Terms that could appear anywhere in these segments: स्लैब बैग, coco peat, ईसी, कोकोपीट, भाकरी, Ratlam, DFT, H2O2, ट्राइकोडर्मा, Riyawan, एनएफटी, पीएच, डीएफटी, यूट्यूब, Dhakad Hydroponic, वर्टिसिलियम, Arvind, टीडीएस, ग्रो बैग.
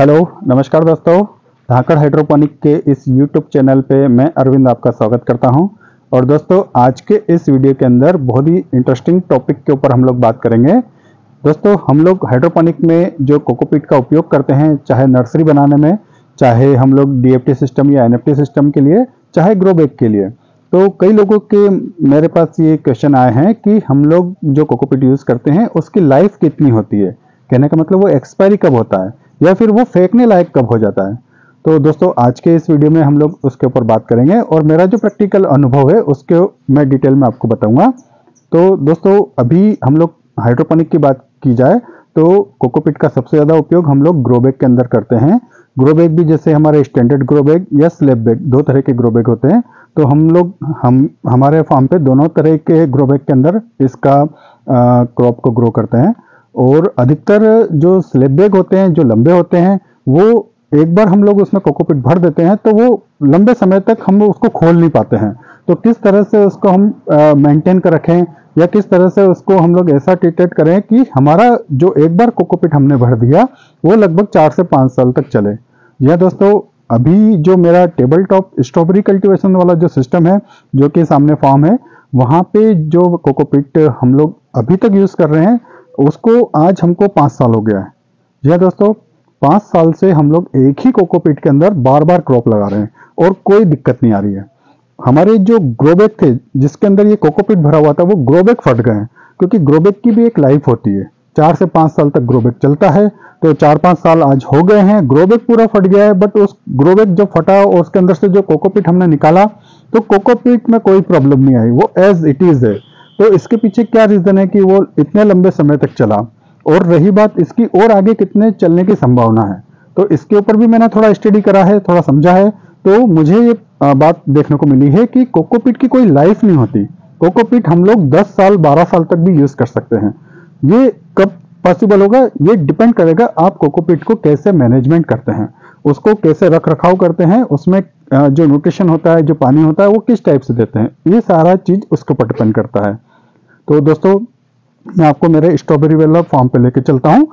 Hello नमस्कार दोस्तों, धाकड़ hydroponic के इस यूट्यूब चैनल पे मैं अरविंद आपका स्वागत करता हूं। और दोस्तों आज के इस वीडियो के अंदर बहुत ही इंटरेस्टिंग टॉपिक के ऊपर हम लोग बात करेंगे। दोस्तों हम लोग हाइड्रोपोनिक में जो कोको पीट का उपयोग करते हैं, चाहे नर्सरी बनाने में, चाहे हम लोग डीएफटी सिस्टम या एनएफटी सिस्टम के लिए, चाहे ग्रो बैग के लिए, तो कई लोगों के मेरे पास ये क्वेश्चन आए हैं कि हम लोग जो कोको पीट यूज़ करते हैं उसकी लाइफ कितनी होती है। कहने का मतलब वो एक्सपायरी कब होता है या फिर वो फेंकने लायक कब हो जाता है। तो दोस्तों आज के इस वीडियो में हम लोग उसके ऊपर बात करेंगे और मेरा जो प्रैक्टिकल अनुभव है उसके मैं डिटेल में आपको बताऊंगा। तो दोस्तों अभी हम लोग हाइड्रोपोनिक की बात की जाए तो कोको पीट का सबसे ज़्यादा उपयोग हम लोग ग्रो बैग के अंदर करते हैं। ग्रो बैग भी जैसे हमारे स्टैंडर्ड ग्रो बैग या स्लैब बैग, दो तरह के ग्रो बैग होते हैं। तो हम लोग हमारे फार्म पे दोनों तरह के ग्रो बैग के अंदर इसका क्रॉप को ग्रो करते हैं। और अधिकतर जो स्लैब बैग होते हैं, जो लंबे होते हैं, वो एक बार हम लोग उसमें कोकोपीट भर देते हैं तो वो लंबे समय तक हम उसको खोल नहीं पाते हैं। तो किस तरह से उसको हम मेंटेन कर रखें या किस तरह से उसको हम लोग ऐसा ट्रीटेड करें कि हमारा जो एक बार कोकोपीट हमने भर दिया वो लगभग 4 से 5 साल तक चले। यह दोस्तों अभी जो मेरा टेबल टॉप स्ट्रॉबेरी कल्टिवेशन वाला जो सिस्टम है, जो कि सामने फार्म है, वहाँ पे जो कोकोपीट हम लोग अभी तक यूज़ कर रहे हैं उसको आज हमको 5 साल हो गया है। जी हाँ दोस्तों, 5 साल से हम लोग एक ही कोकोपीट के अंदर बार बार क्रॉप लगा रहे हैं और कोई दिक्कत नहीं आ रही है। हमारे जो ग्रोबैग थे जिसके अंदर ये कोकोपीट भरा हुआ था वो ग्रोबैग फट गए हैं, क्योंकि ग्रोबैग की भी एक लाइफ होती है। 4 से 5 साल तक ग्रोबैग चलता है। तो 4-5 साल आज हो गए हैं, ग्रोबैग पूरा फट गया है, बट उस ग्रोबैग जो फटा और उसके अंदर से जो कोकोपीट हमने निकाला तो कोकोपीट में कोई प्रॉब्लम नहीं आई, वो एज इट इज़ है। तो इसके पीछे क्या रीज़न है कि वो इतने लंबे समय तक चला। और रही बात इसकी और आगे कितने चलने की संभावना है, तो इसके ऊपर भी मैंने थोड़ा स्टडी करा है, थोड़ा समझा है। तो मुझे ये बात देखने को मिली है कि कोकोपीट की कोई लाइफ नहीं होती। कोकोपीट हम लोग 10 साल 12 साल तक भी यूज़ कर सकते हैं। ये कब पॉसिबल होगा ये डिपेंड करेगा आप कोकोपीट को कैसे मैनेजमेंट करते हैं, उसको कैसे रख रखाव करते हैं, उसमें जो न्यूट्रिशन होता है, जो पानी होता है, वो किस टाइप से देते हैं, ये सारा चीज़ उसके ऊपर डिपेंड करता है। तो दोस्तों मैं आपको मेरे स्ट्रॉबेरी वाला फार्म पे लेके चलता हूँ।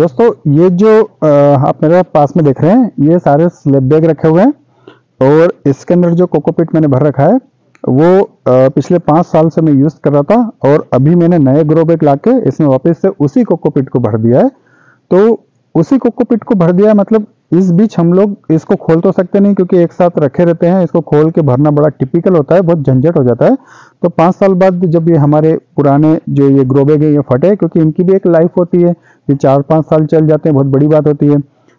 दोस्तों ये जो आप मेरे पास में देख रहे हैं ये सारे स्लैब बैग रखे हुए हैं और इसके अंदर जो कोकोपीट मैंने भर रखा है वो पिछले 5 साल से मैं यूज़ कर रहा था और अभी मैंने नए ग्रो बैग ला के इसमें वापस से उसी कोकोपीट को भर दिया है। तो उसी कोकोपीट को भर दिया मतलब इस बीच हम लोग इसको खोल तो सकते नहीं, क्योंकि एक साथ रखे रहते हैं, इसको खोल के भरना बड़ा टिपिकल होता है, बहुत झंझट हो जाता है। तो 5 साल बाद जब ये हमारे पुराने जो ये ग्रोबैग है ये फटे, क्योंकि इनकी भी एक लाइफ होती है, ये 4-5 साल चल जाते हैं, बहुत बड़ी बात होती है,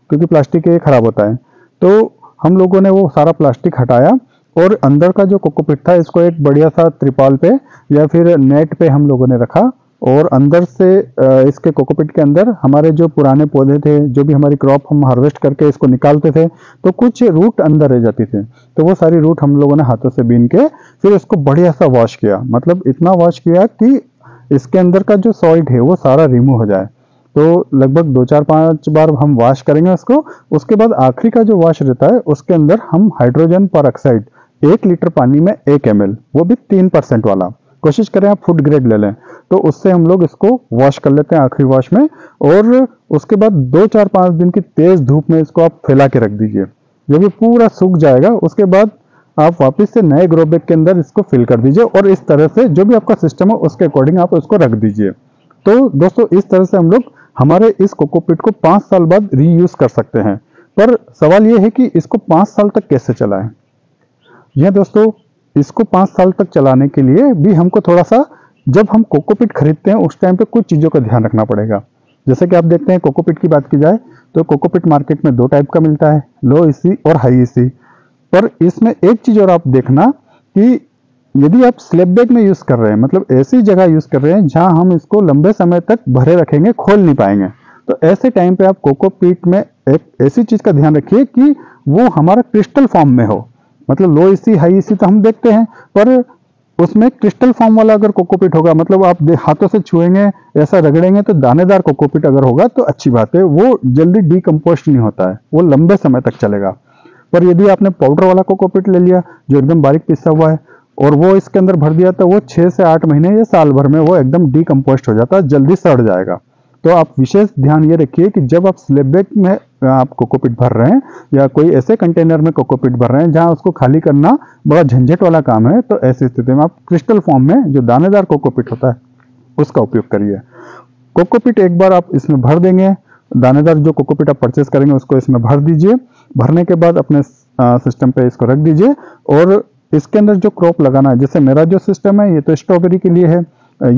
क्योंकि प्लास्टिक ये ख़राब होता है। तो हम लोगों ने वो सारा प्लास्टिक हटाया और अंदर का जो कोकोपीट था इसको एक बढ़िया सा त्रिपाल पे या फिर नेट पे हम लोगों ने रखा और अंदर से इसके कोकोपीट के अंदर हमारे जो पुराने पौधे थे, जो भी हमारी क्रॉप हम हार्वेस्ट करके इसको निकालते थे तो कुछ रूट अंदर रह जाती थी, तो वो सारी रूट हम लोगों ने हाथों से बीन के फिर इसको बढ़िया सा वॉश किया। मतलब इतना वॉश किया कि इसके अंदर का जो सॉइल है वो सारा रिमूव हो जाए। तो लगभग 2-4-5 बार हम वॉश करेंगे उसको। उसके बाद आखिरी का जो वॉश रहता है उसके अंदर हम हाइड्रोजन पर ऑक्साइड 1 लीटर पानी में 1 ml, वो भी 3% वाला, कोशिश करें आप फूड ग्रेड ले लें, तो उससे हम लोग इसको वॉश कर लेते हैं आखिरी वॉश में। और उसके बाद 2-4-5 दिन की तेज़ धूप में इसको आप फैला के रख दीजिए, जब ये पूरा सूख जाएगा उसके बाद आप वापस से नए ग्रो बैग के अंदर इसको फिल कर दीजिए और इस तरह से जो भी आपका सिस्टम है उसके अकॉर्डिंग आप उसको रख दीजिए। तो दोस्तों इस तरह से हम लोग हमारे इस कोकोपीट को 5 साल बाद रीयूज़ कर सकते हैं। पर सवाल ये है कि इसको 5 साल तक कैसे चलाएं। यह दोस्तों इसको 5 साल तक चलाने के लिए भी हमको थोड़ा सा, जब हम कोकोपीट खरीदते हैं उस टाइम पे कुछ चीज़ों का ध्यान रखना पड़ेगा। जैसे कि आप देखते हैं कोकोपीट की बात की जाए तो कोकोपीट मार्केट में 2 टाइप का मिलता है, लो ईसी और हाई ईसी। पर इसमें एक चीज़ और आप देखना कि यदि आप स्लैब बैग में यूज़ कर रहे हैं, मतलब ऐसी जगह यूज़ कर रहे हैं जहाँ हम इसको लंबे समय तक भरे रखेंगे, खोल नहीं पाएंगे, तो ऐसे टाइम पर आप कोकोपीट में एक ऐसी चीज़ का ध्यान रखिए कि वो हमारा क्रिस्टल फॉर्म में हो। मतलब लो ईसी हाई ईसी तो हम देखते हैं, पर उसमें क्रिस्टल फॉर्म वाला अगर कोकोपीट होगा, मतलब आप हाथों से छुएंगे, ऐसा रगड़ेंगे, तो दानेदार कोकोपीट अगर होगा तो अच्छी बात है, वो जल्दी डीकम्पोस्ट नहीं होता है, वो लंबे समय तक चलेगा। पर यदि आपने पाउडर वाला कोकोपीट ले लिया जो एकदम बारीक पिसा हुआ है और वो इसके अंदर भर दिया तो वो 6 से 8 महीने या साल भर में वो एकदम डीकम्पोस्ट हो जाता है, जल्दी सड़ जाएगा। तो आप विशेष ध्यान ये रखिए कि जब आप स्लैब बैग में आप कोकोपीट भर रहे हैं या कोई ऐसे कंटेनर में कोकोपीट भर रहे हैं जहां उसको खाली करना बड़ा झंझट वाला काम है, तो ऐसी स्थिति में आप क्रिस्टल फॉर्म में जो दानेदार कोकोपीट होता है उसका उपयोग करिए। कोकोपीट एक बार आप इसमें भर देंगे, दानेदार जो कोकोपीट आप परचेस करेंगे उसको इसमें भर दीजिए। भरने के बाद अपने सिस्टम पे इसको रख दीजिए और इसके अंदर जो क्रॉप लगाना है, जैसे मेरा जो सिस्टम है ये तो स्ट्रॉबेरी के लिए है,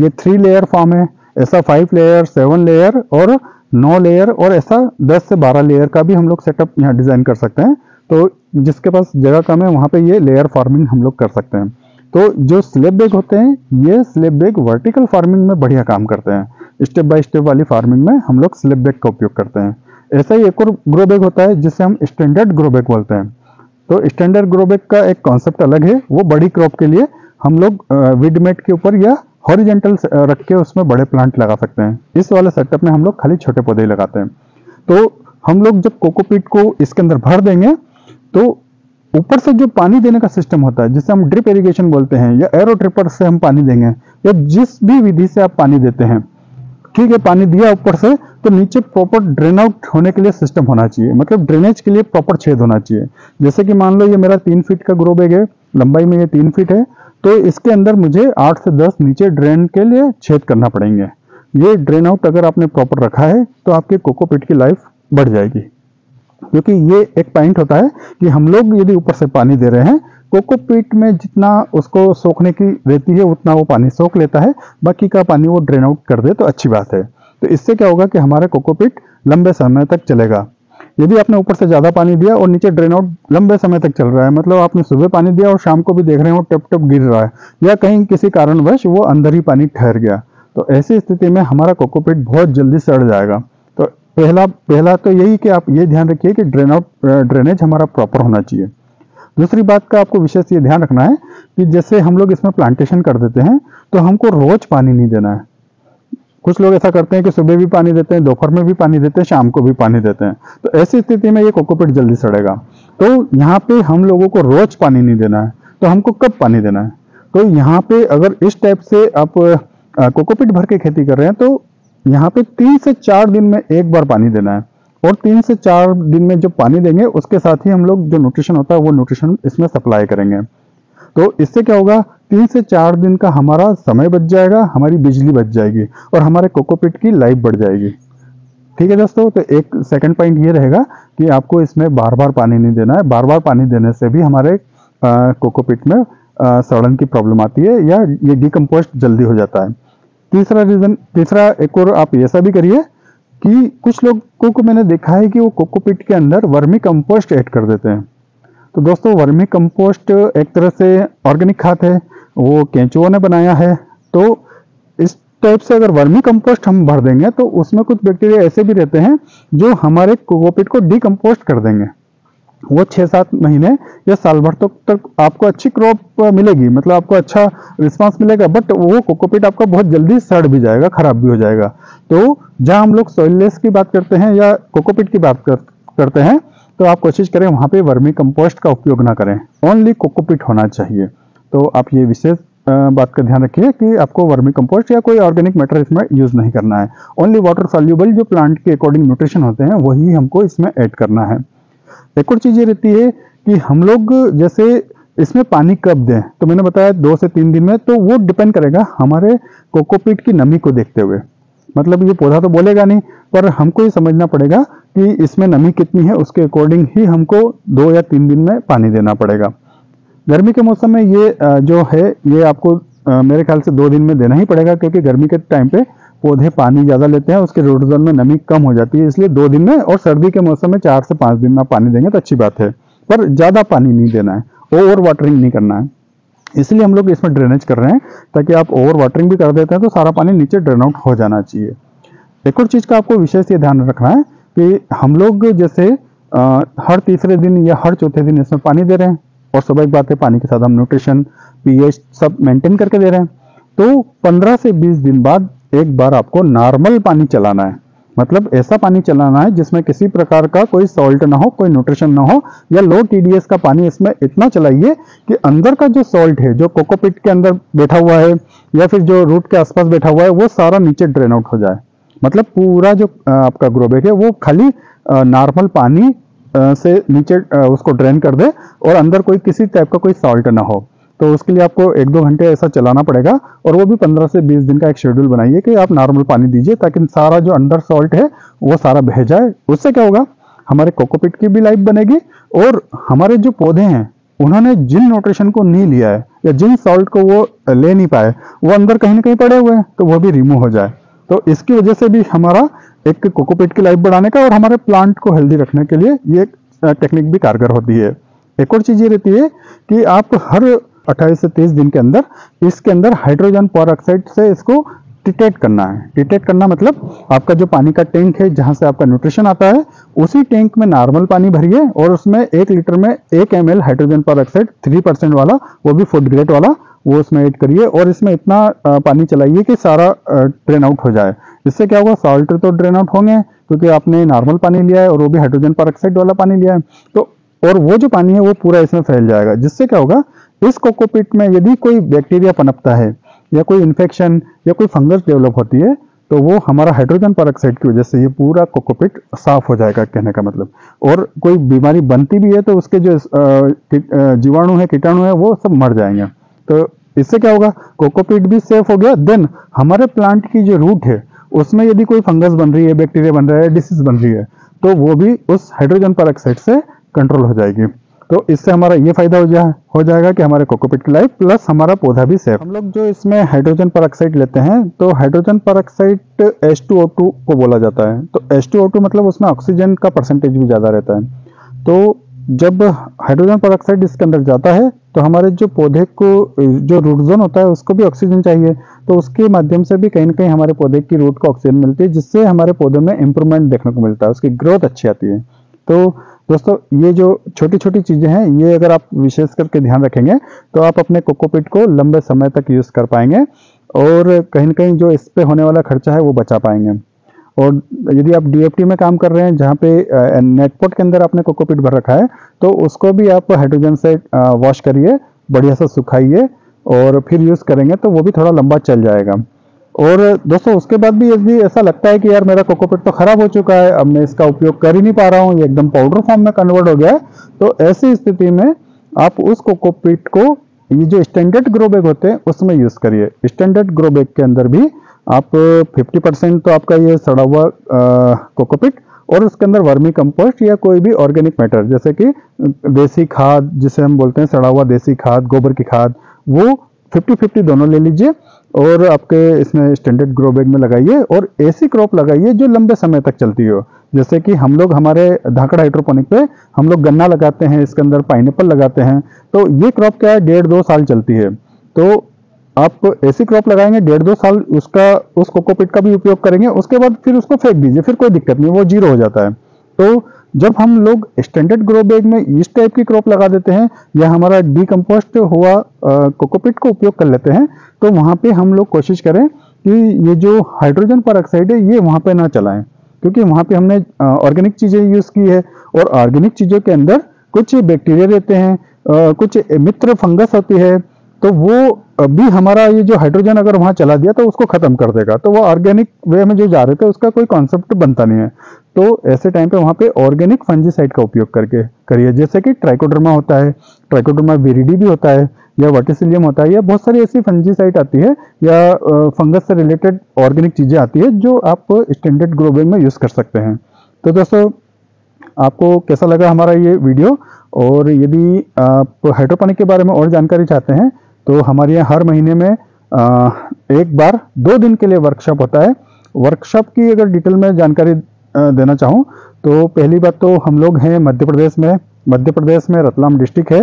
ये 3 लेयर फॉर्म है, ऐसा 5 लेयर, 7 लेयर और 9 लेयर और ऐसा 10 से 12 लेयर का भी हम लोग सेटअप यहाँ डिजाइन कर सकते हैं। तो जिसके पास जगह कम है वहाँ पे ये लेयर फार्मिंग हम लोग कर सकते हैं। तो जो स्लैब बैग होते हैं ये स्लैब बैग वर्टिकल फार्मिंग में बढ़िया काम करते हैं, स्टेप बाय स्टेप वाली फार्मिंग में हम लोग स्लैब बैग का उपयोग करते हैं। ऐसा ही एक और ग्रो बैग होता है जिसे हम स्टैंडर्ड ग्रो बैग बोलते हैं। तो स्टैंडर्ड ग्रो बैग का एक कॉन्सेप्ट अलग है, वो बड़ी क्रॉप के लिए हम लोग विड मैट के ऊपर या हॉरिजेंटल रख के उसमें बड़े प्लांट लगा सकते हैं। इस वाले सेटअप में हम लोग खाली छोटे पौधे लगाते हैं। तो हम लोग जब कोकोपीट को इसके अंदर भर देंगे तो ऊपर से जो पानी देने का सिस्टम होता है जिसे हम ड्रिप इरिगेशन बोलते हैं या एरो ड्रिपर से हम पानी देंगे या जिस भी विधि से आप पानी देते हैं, ठीक है, पानी दिया ऊपर से तो नीचे प्रॉपर ड्रेन आउट होने के लिए सिस्टम होना चाहिए, मतलब ड्रेनेज के लिए प्रॉपर छेद होना चाहिए। जैसे कि मान लो ये मेरा 3 फीट का ग्रो बैग है, लंबाई में ये 3 फीट है, तो इसके अंदर मुझे 8 से 10 नीचे ड्रेन के लिए छेद करना पड़ेंगे। ये ड्रेन आउट अगर आपने प्रॉपर रखा है तो आपके कोकोपीट की लाइफ बढ़ जाएगी, क्योंकि ये एक पॉइंट होता है कि हम लोग यदि ऊपर से पानी दे रहे हैं, कोकोपीट में जितना उसको सोखने की रहती है उतना वो पानी सोख लेता है, बाकी का पानी वो ड्रेन आउट कर दे तो अच्छी बात है। तो इससे क्या होगा कि हमारा कोकोपीट लंबे समय तक चलेगा। यदि आपने ऊपर से ज़्यादा पानी दिया और नीचे ड्रेन आउट लंबे समय तक चल रहा है, मतलब आपने सुबह पानी दिया और शाम को भी देख रहे हो टप टप गिर रहा है या कहीं किसी कारणवश वो अंदर ही पानी ठहर गया, तो ऐसी स्थिति में हमारा कोकोपीट बहुत जल्दी सड़ जाएगा। तो पहला तो यही कि आप ये ध्यान रखिए कि ड्रेनेज हमारा प्रॉपर होना चाहिए। दूसरी बात का आपको विशेष ये ध्यान रखना है कि जैसे हम लोग इसमें प्लांटेशन कर देते हैं तो हमको रोज पानी नहीं देना है। कुछ लोग ऐसा करते हैं कि सुबह भी पानी देते हैं, दोपहर में भी पानी देते हैं, शाम को भी पानी देते हैं, तो ऐसी स्थिति में ये कोकोपीट जल्दी सड़ेगा। तो यहाँ पे हम लोगों को रोज पानी नहीं देना है, तो हमको कब पानी देना है? तो यहाँ पे अगर इस टाइप से आप कोकोपीट भर के खेती कर रहे हैं तो यहाँ पे 3 से 4 दिन में एक बार पानी देना है। और 3 से 4 दिन में जो पानी देंगे उसके साथ ही हम लोग जो न्यूट्रिशन होता है वो न्यूट्रिशन इसमें सप्लाई करेंगे। तो इससे क्या होगा, 3 से 4 दिन का हमारा समय बच जाएगा, हमारी बिजली बच जाएगी और हमारे कोकोपीट की लाइफ बढ़ जाएगी। ठीक है दोस्तों, तो एक सेकंड पॉइंट ये रहेगा कि आपको इसमें बार बार पानी नहीं देना है। बार बार पानी देने से भी हमारे कोकोपीट में सड़न की प्रॉब्लम आती है या ये डिकम्पोस्ट जल्दी हो जाता है। तीसरा एक और आप ऐसा भी करिए कि कुछ लोगों को मैंने देखा है कि वो कोकोपीट के अंदर वर्मी कम्पोस्ट ऐड कर देते हैं। तो दोस्तों वर्मी कम्पोस्ट एक तरह से ऑर्गेनिक खाद है, वो केंचुओं ने बनाया है। तो इस टाइप से अगर वर्मी कम्पोस्ट हम भर देंगे तो उसमें कुछ बैक्टीरिया ऐसे भी रहते हैं जो हमारे कोकोपीट को डिकम्पोस्ट कर देंगे। वो 6-7 महीने या साल भर तक आपको अच्छी क्रॉप मिलेगी, मतलब आपको अच्छा रिस्पांस मिलेगा, बट वो कोकोपीट आपका बहुत जल्दी सड़ भी जाएगा, खराब भी हो जाएगा। तो जहाँ हम लोग सॉइललेस की बात करते हैं या कोकोपीट की बात करते हैं तो आप कोशिश करें वहाँ पे वर्मी कंपोस्ट का उपयोग ना करें, ओनली कोकोपीट होना चाहिए। तो आप ये विशेष बात का ध्यान रखिए कि आपको वर्मी कंपोस्ट या कोई ऑर्गेनिक मैटर इसमें यूज़ नहीं करना है। ओनली वाटर सॉल्यूबल जो प्लांट के अकॉर्डिंग न्यूट्रिशन होते हैं वही हमको इसमें ऐड करना है। एक और चीज़ ये रहती है कि हम लोग जैसे इसमें पानी कब दें, तो मैंने बताया 2 से 3 दिन में, तो वो डिपेंड करेगा हमारे कोकोपीट की नमी को देखते हुए। मतलब ये पौधा तो बोलेगा नहीं, पर हमको ये समझना पड़ेगा कि इसमें नमी कितनी है, उसके अकॉर्डिंग ही हमको 2 या 3 दिन में पानी देना पड़ेगा। गर्मी के मौसम में ये जो है ये आपको मेरे ख्याल से 2 दिन में देना ही पड़ेगा, क्योंकि गर्मी के टाइम पे पौधे पानी ज़्यादा लेते हैं, उसके रूट जोन में नमी कम हो जाती है, इसलिए 2 दिन में। और सर्दी के मौसम में 4 से 5 दिन में पानी देंगे तो अच्छी बात है, पर ज़्यादा पानी नहीं देना है, ओवर वाटरिंग नहीं करना है। इसलिए हम लोग इसमें ड्रेनेज कर रहे हैं, ताकि आप ओवर वाटरिंग भी कर देते हैं तो सारा पानी नीचे ड्रेन आउट हो जाना चाहिए। एक और चीज़ का आपको विशेष ये ध्यान रखना है कि हम लोग जैसे हर तीसरे दिन या हर चौथे दिन इसमें पानी दे रहे हैं, और स्वाभाविक बात है पानी के साथ हम न्यूट्रिशन, पीएच सब मेंटेन करके दे रहे हैं, तो 15 से 20 दिन बाद एक बार आपको नॉर्मल पानी चलाना है। मतलब ऐसा पानी चलाना है जिसमें किसी प्रकार का कोई सॉल्ट ना हो, कोई न्यूट्रिशन ना हो, या लो टीडीएस का पानी इसमें इतना चलाइए कि अंदर का जो सॉल्ट है जो कोकोपीट के अंदर बैठा हुआ है या फिर जो रूट के आसपास बैठा हुआ है वो सारा नीचे ड्रेन आउट हो जाए। मतलब पूरा जो आपका ग्रो बैग है वो खाली नॉर्मल पानी से नीचे उसको ड्रेन कर दे और अंदर कोई किसी टाइप का कोई सॉल्ट ना हो। तो उसके लिए आपको 1-2 घंटे ऐसा चलाना पड़ेगा और वो भी 15 से 20 दिन का एक शेड्यूल बनाइए कि आप नॉर्मल पानी दीजिए ताकि सारा जो अंदर सॉल्ट है वो सारा बह जाए। उससे क्या होगा, हमारे कोकोपीट की भी लाइफ बनेगी और हमारे जो पौधे हैं उन्होंने जिन न्यूट्रिशन को नहीं लिया है या जिन सॉल्ट को वो ले नहीं पाए वो अंदर कहीं ना कहीं पड़े हुए हैं, तो वो भी रिमूव हो जाए। तो इसकी वजह से भी हमारा एक कोकोपीट की लाइफ बढ़ाने का और हमारे प्लांट को हेल्दी रखने के लिए ये टेक्निक भी कारगर होती है। एक और चीज़ ये रहती है कि आप हर 28 से 30 दिन के अंदर इसके अंदर हाइड्रोजन परऑक्साइड से इसको टिटेट करना है। टिटेट करना मतलब आपका जो पानी का टैंक है जहाँ से आपका न्यूट्रिशन आता है उसी टैंक में नॉर्मल पानी भरिए और उसमें 1 लीटर में 1 ml हाइड्रोजन परऑक्साइड 3% वाला, वो भी फूड ग्रेड वाला, वो उसमें ऐड करिए और इसमें इतना पानी चलाइए कि सारा ड्रेन आउट हो जाए। इससे क्या होगा, सॉल्ट तो ड्रेन आउट होंगे क्योंकि आपने नॉर्मल पानी लिया है और वो भी हाइड्रोजन परऑक्साइड वाला पानी लिया है, तो और वो जो पानी है वो पूरा इसमें फैल जाएगा। जिससे क्या होगा, इस कोकोपीट में यदि कोई बैक्टीरिया पनपता है या कोई इन्फेक्शन या कोई फंगस डेवलप होती है तो वो हमारा हाइड्रोजन परऑक्साइड की वजह से ये पूरा कोकोपीट साफ हो जाएगा, कहने का मतलब। और कोई बीमारी बनती भी है तो उसके जो जीवाणु है, कीटाणु है, वो सब मर जाएंगे। तो इससे क्या होगा, कोकोपीट भी सेफ हो गया। देन हमारे प्लांट की जो रूट है उसमें यदि कोई फंगस बन रही है, बैक्टीरिया बन रहा है, डिसीज बन रही है, तो वो भी उस हाइड्रोजन परऑक्साइड से कंट्रोल हो जाएगी। तो इससे हमारा ये फायदा हो जाएगा कि हमारे कोकोपीट की लाइफ प्लस हमारा पौधा भी सेफ। हम लोग जो इसमें हाइड्रोजन परऑक्साइड लेते हैं तो हाइड्रोजन परऑक्साइड H2O2 को बोला जाता है। तो H2O2 मतलब उसमें ऑक्सीजन का परसेंटेज भी ज़्यादा रहता है। तो जब हाइड्रोजन परऑक्साइड इसके अंदर जाता है तो हमारे जो पौधे को जो रूट जोन होता है उसको भी ऑक्सीजन चाहिए, तो उसके माध्यम से भी कहीं ना कहीं हमारे पौधे की रूट को ऑक्सीजन मिलती है, जिससे हमारे पौधों में इम्प्रूवमेंट देखने को मिलता है, उसकी ग्रोथ अच्छी आती है। तो दोस्तों ये जो छोटी छोटी चीज़ें हैं ये अगर आप विशेष करके ध्यान रखेंगे तो आप अपने कोकोपीट को लंबे समय तक यूज़ कर पाएंगे और कहीं ना कहीं जो इस पे होने वाला खर्चा है वो बचा पाएंगे। और यदि आप DFT में काम कर रहे हैं जहाँ पे नेटपॉट के अंदर आपने कोकोपीट भर रखा है तो उसको भी आप हाइड्रोजन से वॉश करिए, बढ़िया से सुखाइए और फिर यूज़ करेंगे तो वो भी थोड़ा लंबा चल जाएगा। और दोस्तों उसके बाद भी यदि ऐसा लगता है कि यार मेरा कोकोपीट तो खराब हो चुका है, अब मैं इसका उपयोग कर ही नहीं पा रहा हूँ, ये एकदम पाउडर फॉर्म में कन्वर्ट हो गया है, तो ऐसी स्थिति में आप उस कोकोपीट को ये जो स्टैंडर्ड ग्रो बैग होते हैं उसमें यूज़ करिए। स्टैंडर्ड ग्रो बैग के अंदर भी आप 50% तो आपका ये सड़ा हुआ कोकोपीट और उसके अंदर वर्मी कंपोस्ट या कोई भी ऑर्गेनिक मैटर जैसे कि देसी खाद जिसे हम बोलते हैं, सड़ा हुआ देसी खाद, गोबर की खाद, वो 50-50 दोनों ले लीजिए और आपके इसमें स्टैंडर्ड ग्रो बैग में लगाइए और ऐसी क्रॉप लगाइए जो लंबे समय तक चलती हो। जैसे कि हम लोग हमारे धाकड़ हाइड्रोपोनिक पे हम लोग गन्ना लगाते हैं, इसके अंदर पाइनएप्पल लगाते हैं, तो ये क्रॉप क्या है 1.5-2 साल चलती है। तो आप ऐसी क्रॉप लगाएंगे 1.5-2 साल उस कोकोपीट का भी उपयोग करेंगे, उसके बाद फिर उसको फेंक दीजिए, फिर कोई दिक्कत नहीं, वो जीरो हो जाता है। तो जब हम लोग स्टैंडर्ड ग्रो बैग में इस टाइप की क्रॉप लगा देते हैं या हमारा डीकम्पोस्ट हुआ कोकोपीट को उपयोग कर लेते हैं तो वहाँ पे हम लोग कोशिश करें कि ये जो हाइड्रोजन परऑक्साइड है ये वहाँ पे ना चलाएं, क्योंकि वहाँ पे हमने ऑर्गेनिक चीज़ें यूज़ की है और ऑर्गेनिक चीज़ों के अंदर कुछ बैक्टीरिया रहते हैं, कुछ मित्र फंगस होती है, तो वो भी हमारा ये जो हाइड्रोजन अगर वहाँ चला दिया तो उसको ख़त्म कर देगा, तो वो ऑर्गेनिक वे में जो जा रहे थे उसका कोई कॉन्सेप्ट बनता नहीं है। तो ऐसे टाइम पे वहाँ पे ऑर्गेनिक फंजीसाइड का उपयोग करके करिए, जैसे कि ट्राइकोडर्मा होता है, ट्राइकोडर्मा विरिडी भी होता है या वर्टिसिलियम होता है, या बहुत सारी ऐसी फंजीसाइड आती है या फंगस से रिलेटेड ऑर्गेनिक चीज़ें आती है जो आप स्टैंडर्ड ग्रो बैग में यूज़ कर सकते हैं। तो दोस्तों आपको कैसा लगा हमारा ये वीडियो, और यदि आप हाइड्रोपोनिक के बारे में और जानकारी चाहते हैं तो हमारे यहाँ हर महीने में 1 बार 2 दिन के लिए वर्कशॉप होता है। वर्कशॉप की अगर डिटेल में जानकारी देना चाहूँ तो पहली बात तो हम लोग हैं मध्य प्रदेश में रतलाम डिस्ट्रिक्ट है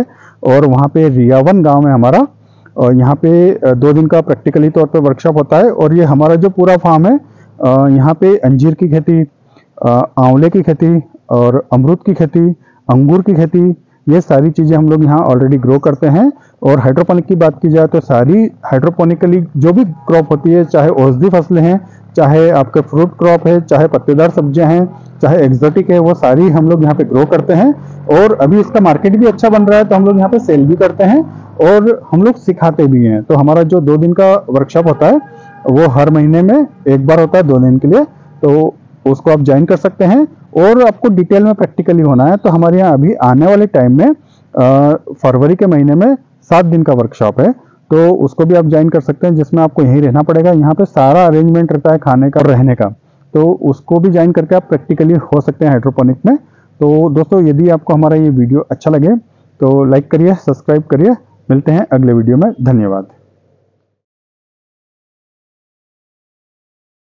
और वहाँ पे रियावन गांव में हमारा, और यहाँ पे 2 दिन का प्रैक्टिकली तौर पे वर्कशॉप होता है। और ये हमारा जो पूरा फार्म है यहाँ पे अंजीर की खेती, आंवले की खेती और अमरूद की खेती, अंगूर की खेती, ये सारी चीज़ें हम लोग यहाँ ऑलरेडी ग्रो करते हैं। और हाइड्रोपोनिक की बात की जाए तो सारी हाइड्रोपोनिकली जो भी क्रॉप होती है, चाहे औषधि फसलें हैं, चाहे आपके फ्रूट क्रॉप है, चाहे पत्तेदार सब्जियां हैं, चाहे एक्जोटिक है, वो सारी हम लोग यहाँ पे ग्रो करते हैं। और अभी इसका मार्केट भी अच्छा बन रहा है तो हम लोग यहाँ पे सेल भी करते हैं और हम लोग सिखाते भी हैं। तो हमारा जो 2 दिन का वर्कशॉप होता है वो हर महीने में 1 बार होता है 2 दिन के लिए, तो उसको आप ज्वाइन कर सकते हैं। और आपको डिटेल में प्रैक्टिकली होना है तो हमारे यहाँ अभी आने वाले टाइम में फरवरी के महीने में 7 दिन का वर्कशॉप है, तो उसको भी आप ज्वाइन कर सकते हैं, जिसमें आपको यहीं रहना पड़ेगा। यहाँ पे सारा अरेंजमेंट रहता है खाने का और रहने का, तो उसको भी ज्वाइन करके आप प्रैक्टिकली हो सकते हैं हाइड्रोपोनिक में। तो दोस्तों यदि आपको हमारा ये वीडियो अच्छा लगे तो लाइक करिए, सब्सक्राइब करिए। मिलते हैं अगले वीडियो में, धन्यवाद।